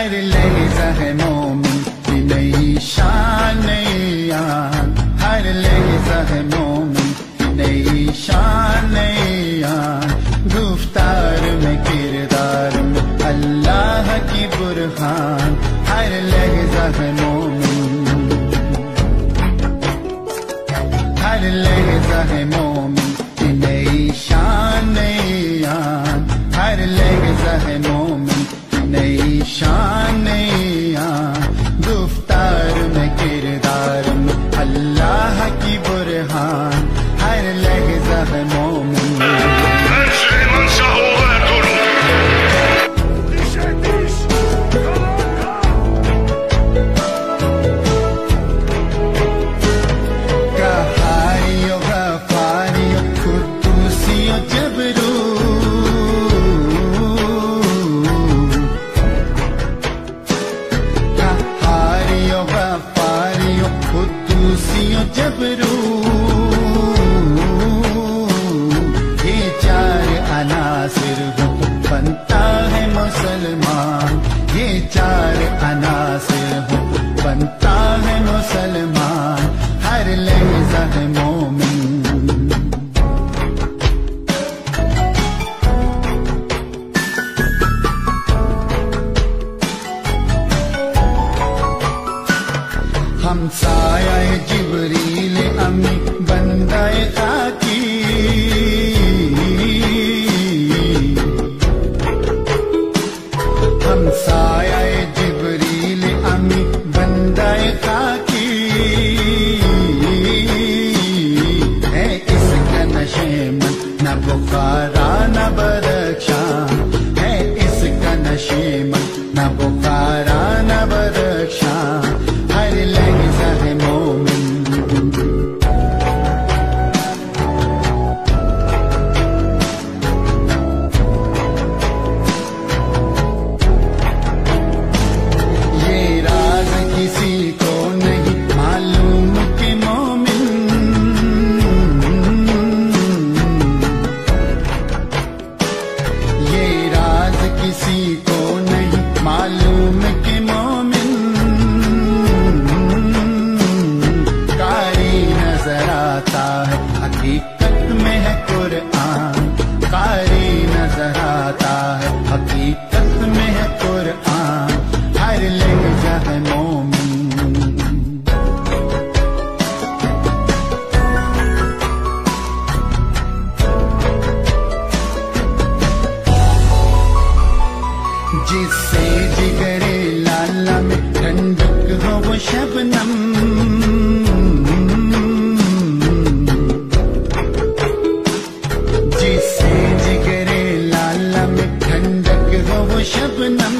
हर लहज़ा है मोमिन की नई शान याद, हर लहज़ा है मोमिन की नई शान याद। गुफ्तार में किरदार में अल्लाह की बुरहान, हर लहज़ा है मोमिन, हर लहज़ा है मोमिन की नई शान याद, हर लहज़ा है मोमिन नई शान याद। गुफ्तार में किरदार में अल्लाह की बुरहान, हर लहज़ा है मोमिन। कहारियों गफारियों खुदूसियों जबरू, वफारियों खुदूसियों जबरू। ये चार अनासिर हो बनता है मुसलमान, ये चार अनासिर हो बनता है मुसलमान। हर लहज़ा है मोमिन, हमसाया है जिबरील अमी बंदाए खाकी, हमसाया है जिबरील अमी बंदाए खाकी। है इसका नशे में न बुखारा न बदख्शां, है इसका नशे में न बुखारा न बदख्शां। हर लहज़ा है मोमिन, ये राज किसी को नहीं मालूम के मोमिन, ये राज किसी को नहीं मालूम के मोमिन। हकीकत में है कुरआन, कारी नजर आता है हकीकत में है कुरआन। हर लहज़ा है मोमिन, जिससे जिगरे लाला में ठंडक हो वो शबनम, शबनम।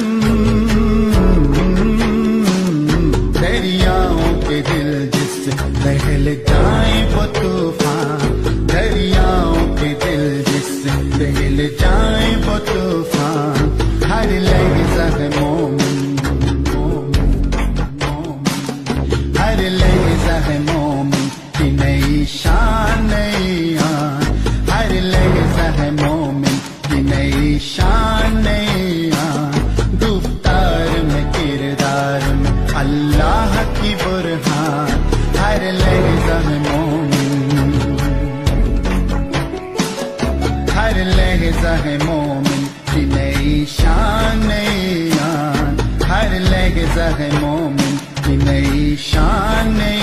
दरियाओं के दिल जिससे दहल जाए वो तूफान, दरियाओं के दिल जिससे दहल जाए वो तूफान। हर लहज़ा है मोमिन, हर लहज़ा है मोमिन की नई शान याद, हर लहज़ा है मोमिन की नई शान याद। गुफ्तार में किरदार में अल्लाह की बुरहान, हर लहज़ा है मोमिन, हर लहज़ा है मोमिन की नई शान याद, हर लहज़ा है मोमिन की नई शान।